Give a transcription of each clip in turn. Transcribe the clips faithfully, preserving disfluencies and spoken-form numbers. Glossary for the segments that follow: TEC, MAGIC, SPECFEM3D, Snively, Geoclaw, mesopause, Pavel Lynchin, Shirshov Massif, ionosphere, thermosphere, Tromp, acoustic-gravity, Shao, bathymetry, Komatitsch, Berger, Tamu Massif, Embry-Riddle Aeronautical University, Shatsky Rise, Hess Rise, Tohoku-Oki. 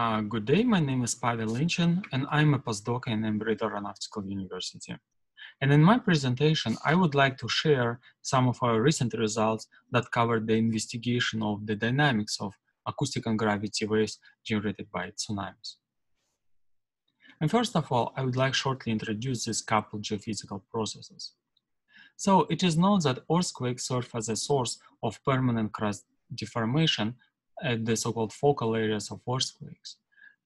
Uh, good day, my name is Pavel Lynchin, and I'm a postdoc in Embry-Riddle Aeronautical University. And in my presentation, I would like to share some of our recent results that covered the investigation of the dynamics of acoustic and gravity waves generated by tsunamis. And first of all, I would like shortly introduce these coupled geophysical processes. So it is known that earthquakes serve as a source of permanent crust deformation at the so-called focal areas of earthquakes,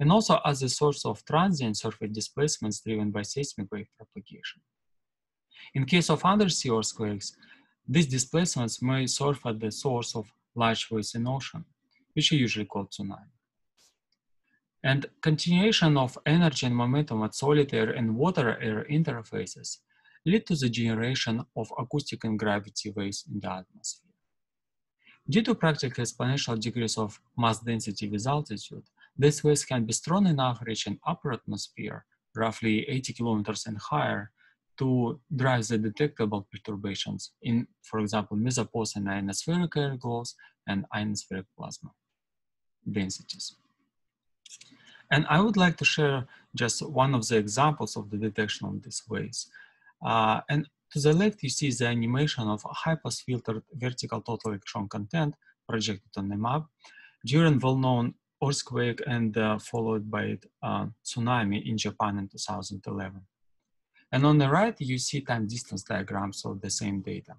and also as a source of transient surface displacements driven by seismic wave propagation. In case of undersea earthquakes, these displacements may serve as the source of large waves in ocean, which are usually called tsunami. And continuation of energy and momentum at solid air and water air interfaces lead to the generation of acoustic and gravity waves in the atmosphere. Due to practically exponential degrees of mass density with altitude, these waves can be strong enough reaching upper atmosphere, roughly eighty kilometers and higher, to drive the detectable perturbations in, for example, mesopause and ionospheric air glows and ionospheric plasma densities. And I would like to share just one of the examples of the detection of these waves. Uh, and to the left, you see the animation of high-pass filtered vertical total electron content projected on the map during well-known earthquake and uh, followed by it, uh, tsunami in Japan in two thousand eleven. And on the right, you see time distance diagrams of the same data.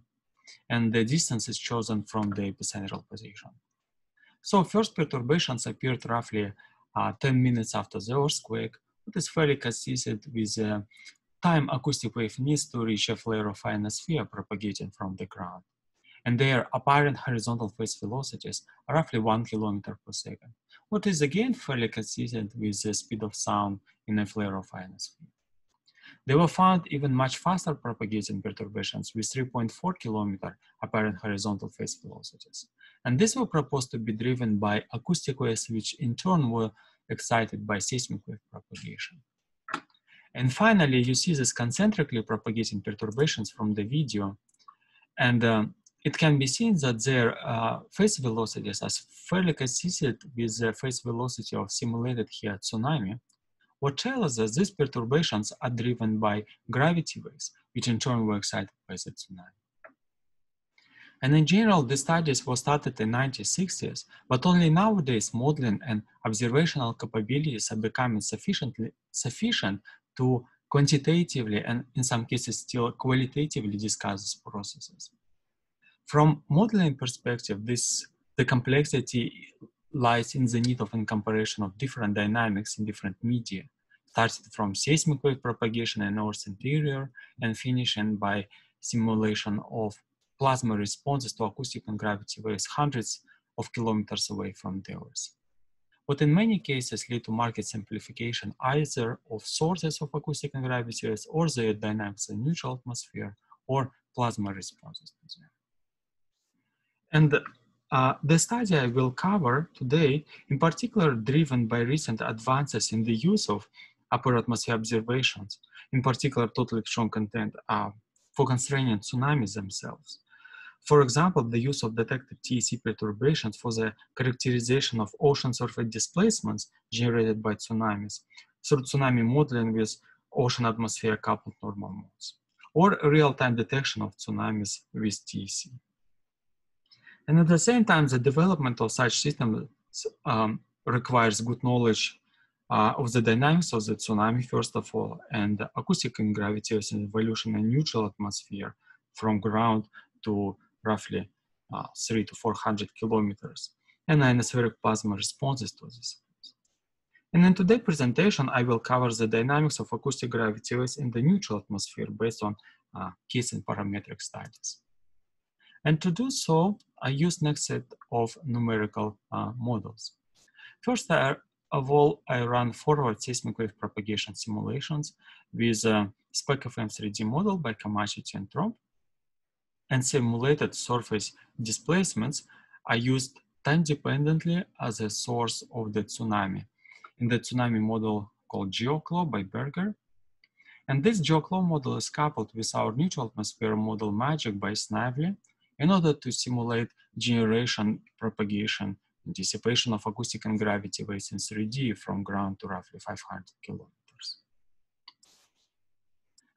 And the distance is chosen from the epicentral position. So first perturbations appeared roughly uh, ten minutes after the earthquake, which is fairly consistent with uh, time acoustic wave needs to reach a flare of ionosphere propagating from the ground. And their apparent horizontal phase velocities are roughly one kilometer per second, what is again fairly consistent with the speed of sound in a flare of ionosphere. They were found even much faster propagating perturbations with three point four kilometer apparent horizontal phase velocities. And these were proposed to be driven by acoustic waves, which in turn were excited by seismic wave propagation. And finally, you see these concentrically propagating perturbations from the video. And uh, it can be seen that their uh, phase velocities are fairly consistent with the phase velocity of simulated here tsunami, what tells us that these perturbations are driven by gravity waves, which in turn were excited by the tsunami. And in general, the studies were started in the nineteen sixties, but only nowadays modeling and observational capabilities are becoming sufficiently sufficient to quantitatively and in some cases still qualitatively discuss these processes. From modeling perspective, this, the complexity lies in the need of incorporation of different dynamics in different media, starting from seismic wave propagation in Earth's interior and finishing by simulation of plasma responses to acoustic and gravity waves hundreds of kilometers away from the Earth. But in many cases lead to market simplification either of sources of acoustic and gravity waves or their dynamics in neutral atmosphere or plasma responses to them. And uh, the study I will cover today, in particular driven by recent advances in the use of upper atmosphere observations, in particular total electron content uh, for constraining tsunamis themselves. For example, the use of detected T E C perturbations for the characterization of ocean surface displacements generated by tsunamis through tsunami modeling with ocean atmosphere coupled normal modes, or real-time detection of tsunamis with T E C. And at the same time, the development of such systems um, requires good knowledge uh, of the dynamics of the tsunami, first of all, and acoustic and gravity waves and evolution in neutral atmosphere from ground to roughly uh, three to four hundred kilometers, and ionospheric plasma responses to this. And in today's presentation, I will cover the dynamics of acoustic gravity waves in the neutral atmosphere based on uh, case and parametric studies. And to do so, I use next set of numerical uh, models. First I, of all, I run forward seismic wave propagation simulations with a SPECFEM three D model by Komatitsch and Tromp. And simulated surface displacements are used time-dependently as a source of the tsunami in the tsunami model called Geoclaw by Berger. And this Geoclaw model is coupled with our neutral atmosphere model MAGIC by Snively in order to simulate generation propagation Dissipation of acoustic and gravity waves in three D from ground to roughly five hundred kilometers.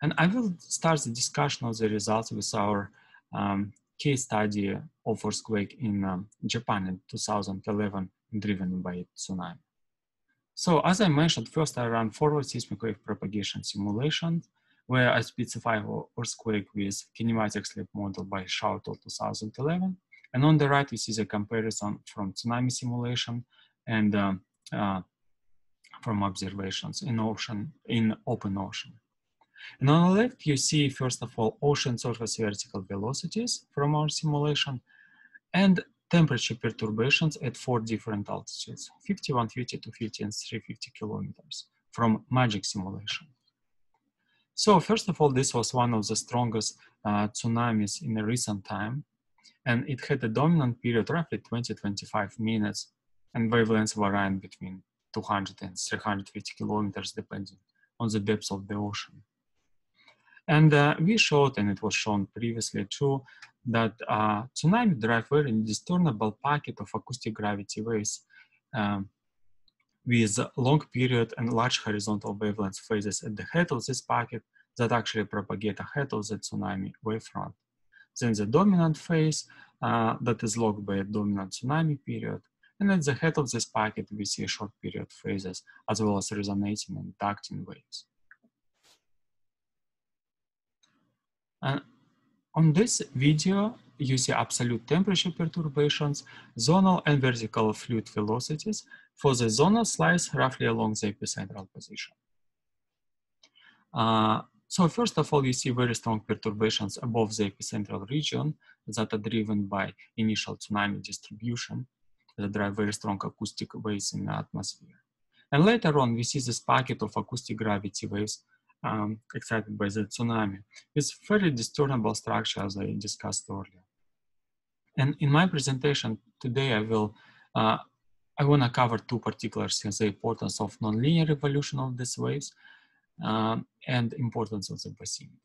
And I will start the discussion of the results with our um, case study of earthquake in um, Japan in two thousand eleven, driven by tsunami. So as I mentioned, first I ran forward seismic wave propagation simulation, where I specify earthquake with kinematic slip model by Shao till two thousand eleven. And on the right, we see the comparison from tsunami simulation and uh, uh, from observations in ocean, in open ocean. And on the left, you see, first of all, ocean surface vertical velocities from our simulation and temperature perturbations at four different altitudes, fifty, one fifty, two fifty, and three fifty kilometers from MAGIC simulation. So first of all, this was one of the strongest uh, tsunamis in the recent time, and it had a dominant period roughly twenty to twenty-five minutes, and wavelengths varying between two hundred and three hundred fifty kilometers depending on the depth of the ocean. And uh, we showed, and it was shown previously too, that uh, tsunami drive were in discernible packet of acoustic gravity waves um, with long period and large horizontal wavelength phases at the head of this packet that actually propagate ahead of the tsunami wavefront. Then the dominant phase uh, that is locked by a dominant tsunami period. And at the head of this packet, we see short period phases as well as resonating and ducting waves. And on this video, you see absolute temperature perturbations, zonal and vertical fluid velocities for the zonal slice roughly along the epicentral position. Uh, so first of all, you see very strong perturbations above the epicentral region that are driven by initial tsunami distribution that drive very strong acoustic waves in the atmosphere. And later on, we see this packet of acoustic gravity waves Um, excited by the tsunami. It's very discernible structure, as I discussed earlier. And in my presentation today, I will, uh, I want to cover two particular things: the importance of nonlinear evolution of these waves um, and importance of the bathymetry.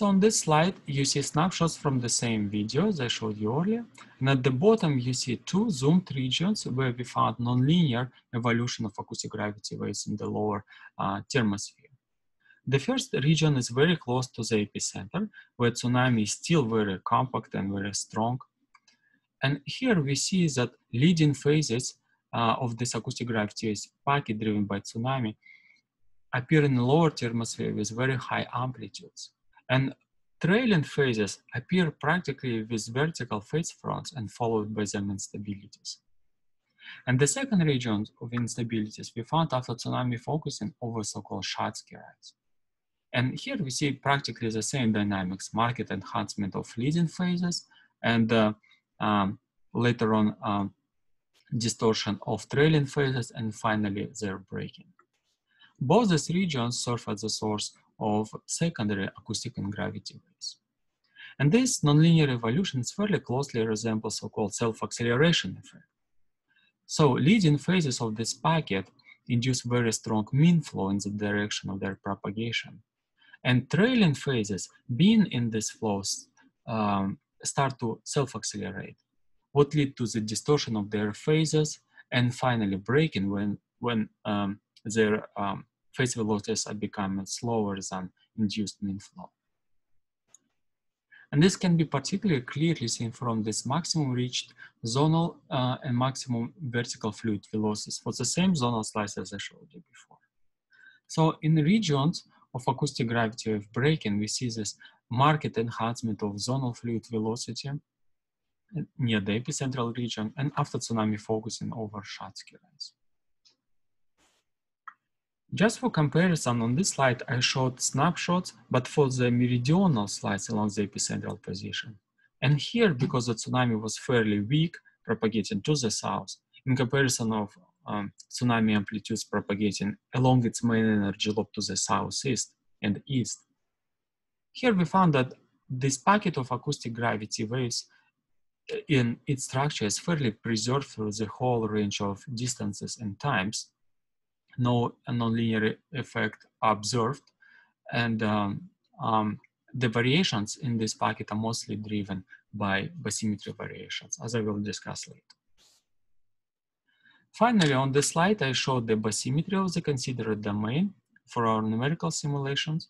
So on this slide, you see snapshots from the same videos I showed you earlier. And at the bottom, you see two zoomed regions where we found nonlinear evolution of acoustic gravity waves in the lower uh, thermosphere. The first region is very close to the epicenter, where tsunami is still very compact and very strong. And here we see that leading phases uh, of this acoustic gravity wave packet driven by tsunami appear in the lower thermosphere with very high amplitudes. And trailing phases appear practically with vertical phase fronts and followed by them instabilities. And the second region of instabilities we found after tsunami focusing over so-called Shatsky Rise. And here we see practically the same dynamics, market enhancement of leading phases and uh, um, later on um, distortion of trailing phases and finally their breaking. Both these regions serve as the source of secondary acoustic and gravity waves. And this nonlinear evolution fairly closely resembles so-called self-acceleration effect. So leading phases of this packet induce very strong mean flow in the direction of their propagation. And trailing phases being in these flows um, start to self-accelerate, what lead to the distortion of their phases and finally breaking when, when um, their um, phase velocities are becoming slower than induced mean flow. And this can be particularly clearly seen from this maximum reached zonal uh, and maximum vertical fluid velocities for the same zonal slice as I showed you before. So in the regions of acoustic gravity wave breaking, we see this marked enhancement of zonal fluid velocity near the epicentral region and after tsunami focusing over Shatsky Rise. Just for comparison, on this slide, I showed snapshots, but for the meridional slides along the epicentral position. And here, because the tsunami was fairly weak, propagating to the south, in comparison of um, tsunami amplitudes propagating along its main energy lobe to the southeast and east. Here we found that this packet of acoustic gravity waves in its structure is fairly preserved through the whole range of distances and times. No nonlinear effect observed, and um, um, the variations in this packet are mostly driven by bathymetry variations, as I will discuss later. Finally, on this slide, I showed the bathymetry of the considered domain for our numerical simulations.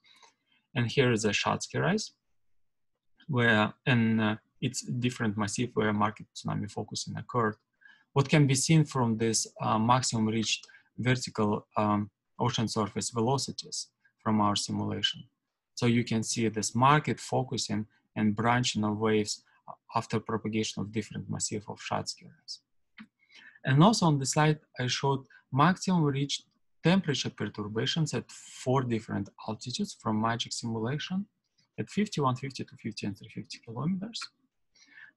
And here is a Shatsky Rise, where in uh, its different massif where market tsunami focusing occurred. What can be seen from this uh, maximum reached vertical um, ocean surface velocities from our simulation. So you can see this market focusing and branching of waves after propagation of different massif of Shatsky Rise. And also on the slide, I showed maximum reached temperature perturbations at four different altitudes from MAGIC simulation at fifty, one fifty, two fifty, and three fifty kilometers.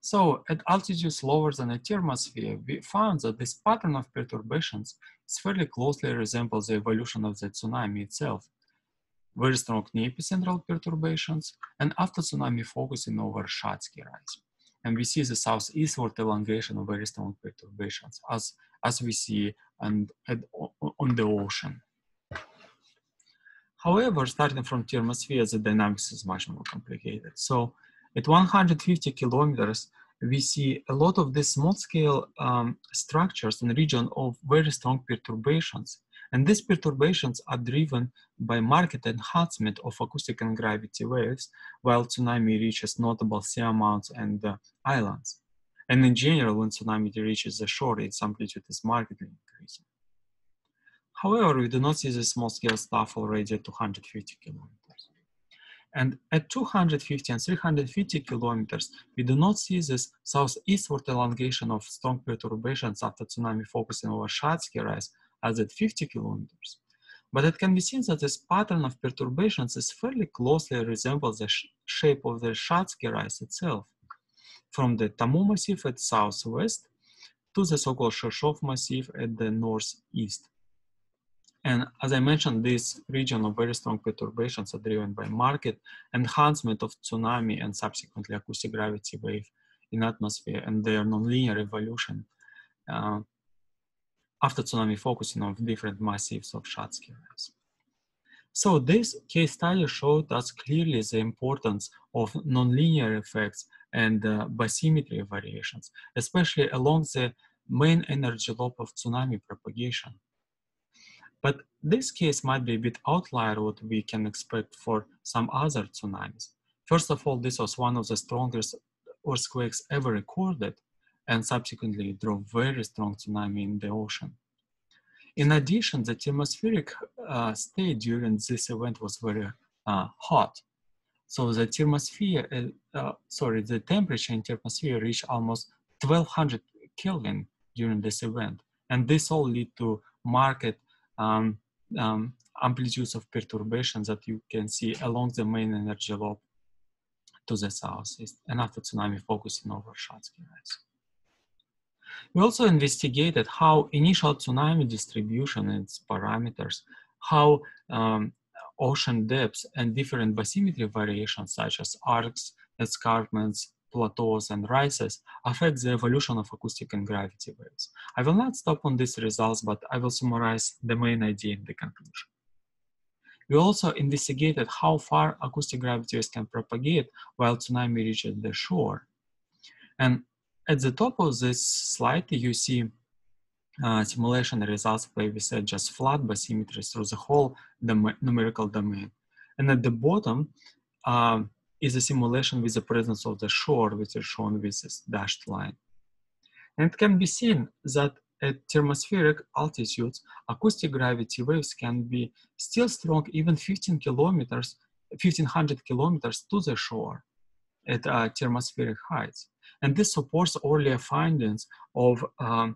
So at altitudes lower than a thermosphere, we found that this pattern of perturbations fairly closely resembles the evolution of the tsunami itself. Very strong near epicentral perturbations and after tsunami focusing over Shatsky Rise. And we see the southeastward elongation of very strong perturbations as, as we see and at, on the ocean. However, starting from thermosphere, the dynamics is much more complicated. So at one hundred fifty kilometers, we see a lot of these small scale um, structures in the region of very strong perturbations. And these perturbations are driven by marked enhancement of acoustic and gravity waves, while tsunami reaches notable sea amounts and uh, islands. And in general, when tsunami reaches the shore, its amplitude is markedly increasing. However, we do not see the small scale stuff already at two hundred fifty kilometers. And at two hundred fifty and three hundred fifty kilometers, we do not see this southeastward elongation of strong perturbations after tsunami focusing over Shatsky Rise, as at fifty kilometers. But it can be seen that this pattern of perturbations is fairly closely resembles the sh shape of the Shatsky Rise itself, from the Tamu Massif at southwest to the so-called Shirshov Massif at the northeast. And as I mentioned, this region of very strong perturbations are driven by market enhancement of tsunami and subsequently acoustic gravity wave in atmosphere and their nonlinear evolution. Uh, after tsunami focusing on different massifs of Shatsky Rise. So this case study showed us clearly the importance of nonlinear effects and uh, bathymetry variations, especially along the main energy lobe of tsunami propagation. But this case might be a bit outlier what we can expect for some other tsunamis. First of all, this was one of the strongest earthquakes ever recorded, and subsequently it drove very strong tsunami in the ocean. In addition, the thermospheric uh, state during this event was very uh, hot. So the thermosphere, uh, uh, sorry, the temperature in thermosphere reached almost twelve hundred Kelvin during this event. And this all led to marked um, um, amplitudes of perturbations that you can see along the main energy lobe to the southeast and after tsunami focusing over Shatsky Rise. We also investigated how initial tsunami distribution and its parameters, how um, ocean depths and different bathymetry variations such as arcs, escarpments, plateaus, and rises affect the evolution of acoustic and gravity waves. I will not stop on these results, but I will summarize the main idea in the conclusion. We also investigated how far acoustic gravity waves can propagate while tsunami reaches the shore. And at the top of this slide, you see uh, simulation results where we said just flat bathymetries through the whole dom numerical domain. And at the bottom uh, is a simulation with the presence of the shore, which is shown with this dashed line. And it can be seen that at thermospheric altitudes, acoustic gravity waves can be still strong even fifteen kilometers, fifteen hundred kilometers to the shore at uh, thermospheric heights. And this supports earlier findings of um,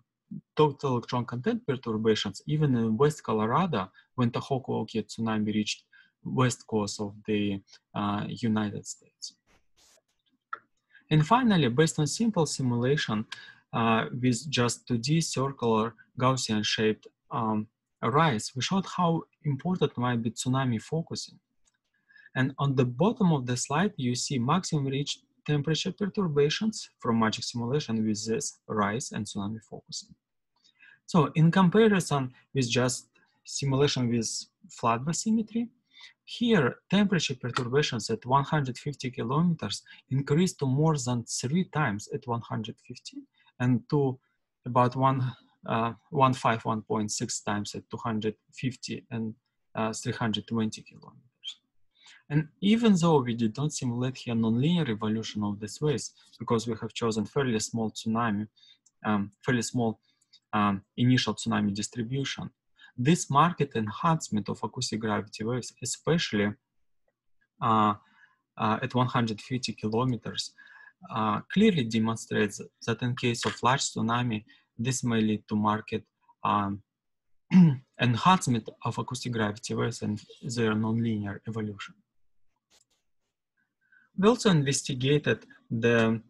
total electron content perturbations, even in West Colorado, when Tohoku-Oki tsunami reached west coast of the uh, United States. And finally, based on simple simulation uh, with just two D circular Gaussian-shaped um, rise, we showed how important might be tsunami focusing. And on the bottom of the slide, you see maximum reached temperature perturbations from MAGIC simulation with this rise and tsunami focusing. So in comparison with just simulation with flat bathymetry, Here, temperature perturbations at one hundred fifty kilometers increased to more than three times at one hundred fifty and to about one, uh, one point five, one point six times at two hundred fifty and uh, three hundred twenty kilometers. And even though we did not simulate here nonlinear evolution of these waves, because we have chosen fairly small tsunami, um, fairly small um, initial tsunami distribution, this marked enhancement of acoustic gravity waves, especially uh, uh, at one hundred fifty kilometers, uh, clearly demonstrates that in case of large tsunami, this may lead to marked um, enhancement of acoustic gravity waves and their nonlinear evolution. We also investigated the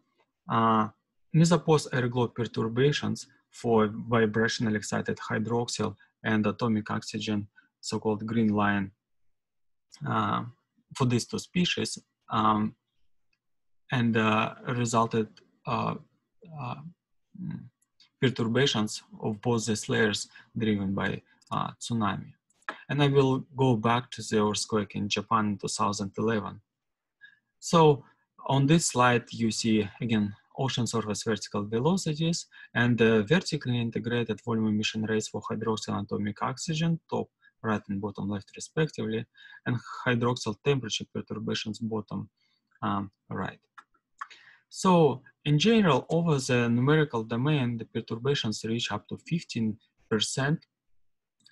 uh, mesopause air globe perturbations for vibrationally excited hydroxyl and atomic oxygen, so-called green line, uh, for these two species, um, and uh, resulted uh, uh, perturbations of both these layers driven by uh, tsunami. And I will go back to the earthquake in Japan in two thousand eleven. So on this slide, you see again, ocean surface vertical velocities and the vertically integrated volume emission rates for hydroxyl and atomic oxygen, top right and bottom left respectively, and hydroxyl temperature perturbations, bottom um, right. So in general, over the numerical domain, the perturbations reach up to fifteen percent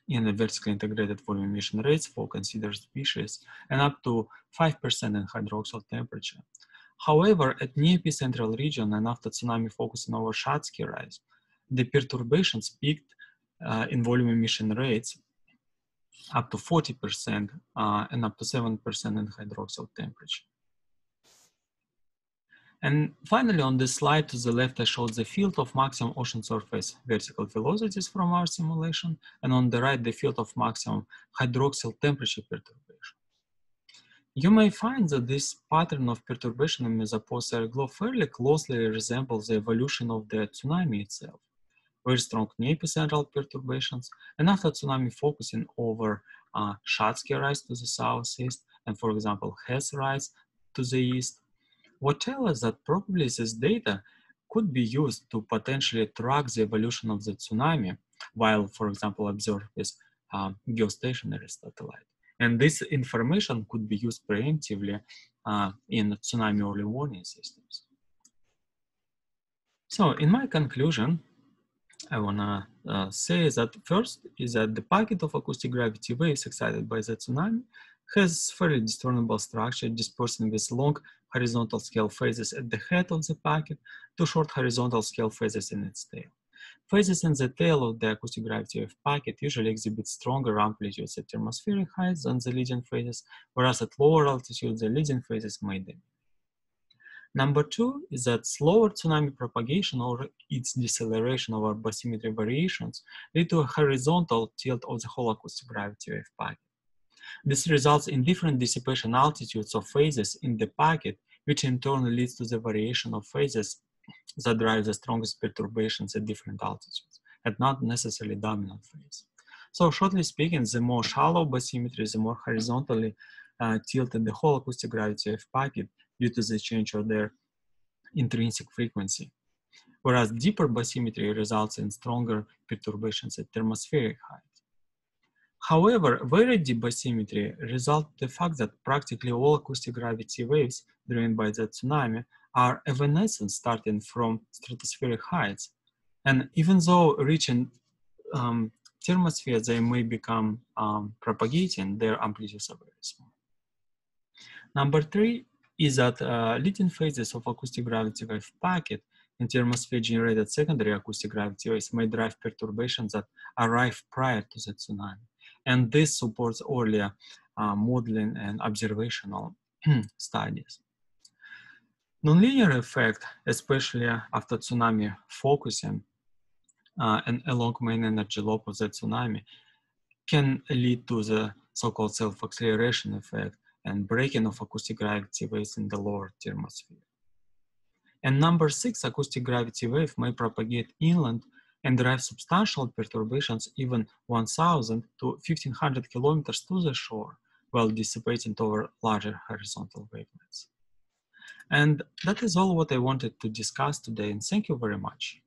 in the vertically integrated volume emission rates for considered species and up to five percent in hydroxyl temperature. However, at near epicentral region and after tsunami focusing over Shatsky Rise, the perturbations peaked uh, in volume emission rates up to forty percent uh, and up to seven percent in hydroxyl temperature. And finally, on this slide to the left, I showed the field of maximum ocean surface vertical velocities from our simulation, and on the right, the field of maximum hydroxyl temperature perturbation. You may find that this pattern of perturbation in mesopause air globe fairly closely resembles the evolution of the tsunami itself. Very strong near epicentral perturbations, and after tsunami focusing over uh, Shatsky Rise to the southeast, and for example, Hess Rise to the east, what tells us that probably this data could be used to potentially track the evolution of the tsunami, while, for example, observed with um, geostationary satellite. And this information could be used preemptively uh, in tsunami early warning systems. So in my conclusion, I wanna uh, say that first is that the packet of acoustic gravity waves excited by the tsunami has fairly discernible structure, dispersing with long horizontal scale phases at the head of the packet to short horizontal scale phases in its tail. Phases in the tail of the acoustic gravity wave packet usually exhibit stronger amplitudes at thermospheric heights than the leading phases, whereas at lower altitude, the leading phases may diminish. Number two is that slower tsunami propagation or its deceleration over bathymetry variations lead to a horizontal tilt of the whole acoustic gravity wave packet. This results in different dissipation altitudes of phases in the packet, which in turn leads to the variation of phases that drive the strongest perturbations at different altitudes, and not necessarily dominant phase. So shortly speaking, the more shallow bathymetry, the more horizontally uh, tilted the whole acoustic gravity wave packet due to the change of their intrinsic frequency. Whereas deeper bathymetry results in stronger perturbations at thermospheric height. However, very deep bathymetry results in the fact that practically all acoustic gravity waves driven by the tsunami are evanescent starting from stratospheric heights. And even though reaching um, thermosphere, they may become um, propagating, their amplitudes are very small. Number three is that uh, leading phases of acoustic gravity wave packet in thermosphere generated secondary acoustic gravity waves may drive perturbations that arrive prior to the tsunami. And this supports earlier uh, modeling and observational studies. Nonlinear effect, especially after tsunami focusing uh, and along main energy lobe of the tsunami, can lead to the so-called self-acceleration effect and breaking of acoustic gravity waves in the lower thermosphere. And number six, acoustic gravity wave may propagate inland and drive substantial perturbations even one thousand to fifteen hundred kilometers to the shore, while dissipating over larger horizontal wavelengts. And that is all what I wanted to discuss today, and thank you very much.